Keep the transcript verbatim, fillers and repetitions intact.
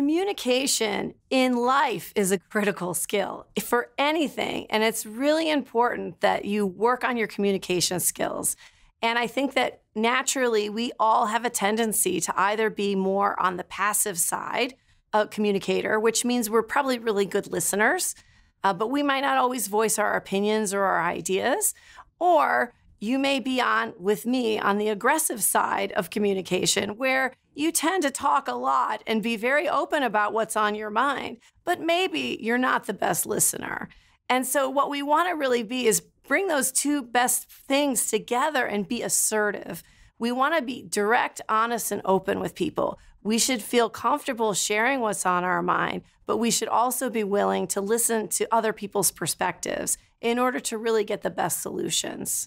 Communication in life is a critical skill for anything, and it's really important that you work on your communication skills. And I think that naturally we all have a tendency to either be more on the passive side, a communicator, which means we're probably really good listeners, uh, but we might not always voice our opinions or our ideas, or you may be on, with me, on the aggressive side of communication, where you tend to talk a lot and be very open about what's on your mind, but maybe you're not the best listener. And so what we want to really be is bring those two best things together and be assertive. We want to be direct, honest, and open with people. We should feel comfortable sharing what's on our mind, but we should also be willing to listen to other people's perspectives in order to really get the best solutions.